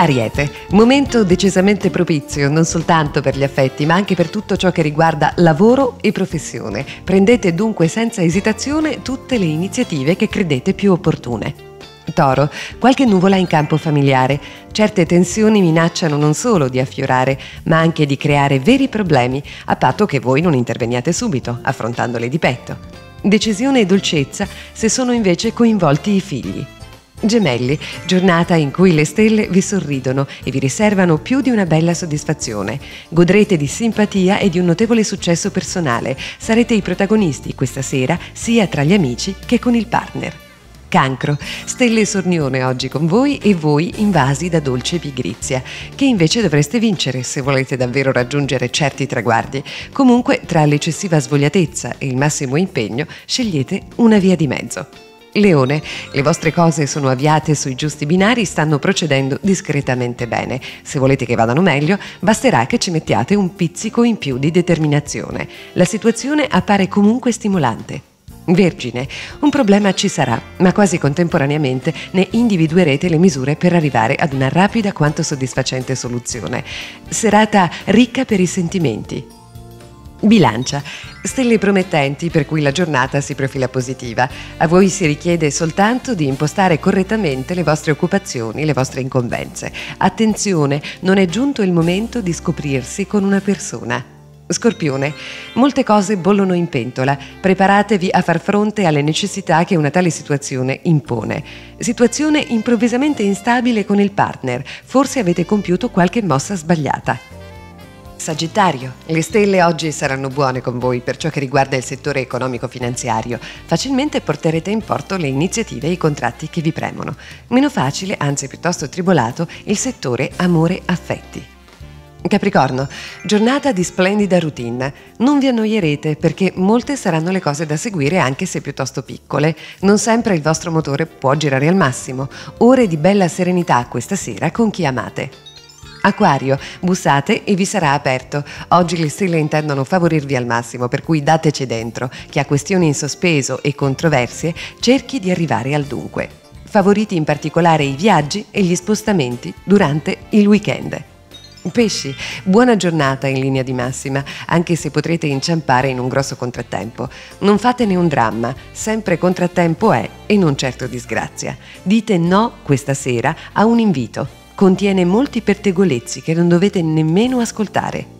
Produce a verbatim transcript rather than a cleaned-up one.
Ariete, momento decisamente propizio non soltanto per gli affetti ma anche per tutto ciò che riguarda lavoro e professione. Prendete dunque senza esitazione tutte le iniziative che credete più opportune. Toro, qualche nuvola in campo familiare. Certe tensioni minacciano non solo di affiorare, ma anche di creare veri problemi, a patto che voi non interveniate subito, affrontandole di petto. Decisione e dolcezza se sono invece coinvolti i figli. Gemelli, giornata in cui le stelle vi sorridono e vi riservano più di una bella soddisfazione. Godrete di simpatia e di un notevole successo personale. Sarete i protagonisti questa sera, sia tra gli amici che con il partner. Cancro, stelle e sornione oggi con voi e voi invasi da dolce pigrizia, che invece dovreste vincere se volete davvero raggiungere certi traguardi. Comunque, tra l'eccessiva svogliatezza e il massimo impegno, scegliete una via di mezzo. Leone, le vostre cose sono avviate sui giusti binari, stanno procedendo discretamente bene. Se volete che vadano meglio, basterà che ci mettiate un pizzico in più di determinazione. La situazione appare comunque stimolante. Vergine, un problema ci sarà, ma quasi contemporaneamente ne individuerete le misure per arrivare ad una rapida quanto soddisfacente soluzione. Serata ricca per i sentimenti. Bilancia, stelle promettenti per cui la giornata si profila positiva. A voi si richiede soltanto di impostare correttamente le vostre occupazioni, le vostre incombenze. Attenzione, non è giunto il momento di scoprirsi con una persona. Scorpione, molte cose bollono in pentola, preparatevi a far fronte alle necessità che una tale situazione impone. Situazione improvvisamente instabile con il partner, forse avete compiuto qualche mossa sbagliata. Sagittario, le stelle oggi saranno buone con voi per ciò che riguarda il settore economico-finanziario. Facilmente porterete in porto le iniziative e i contratti che vi premono. Meno facile, anzi piuttosto tribolato, il settore amore-affetti. Capricorno, giornata di splendida routine. Non vi annoierete perché molte saranno le cose da seguire anche se piuttosto piccole. Non sempre il vostro motore può girare al massimo. Ore di bella serenità questa sera con chi amate. Acquario, bussate e vi sarà aperto. Oggi le stelle intendono favorirvi al massimo, per cui dateci dentro. Chi ha questioni in sospeso e controversie cerchi di arrivare al dunque. Favoriti in particolare i viaggi e gli spostamenti durante il weekend. Pesci, buona giornata in linea di massima, anche se potrete inciampare in un grosso contrattempo. Non fatene un dramma, sempre contrattempo è e non certo disgrazia. Dite no questa sera a un invito, contiene molti pettegolezzi che non dovete nemmeno ascoltare.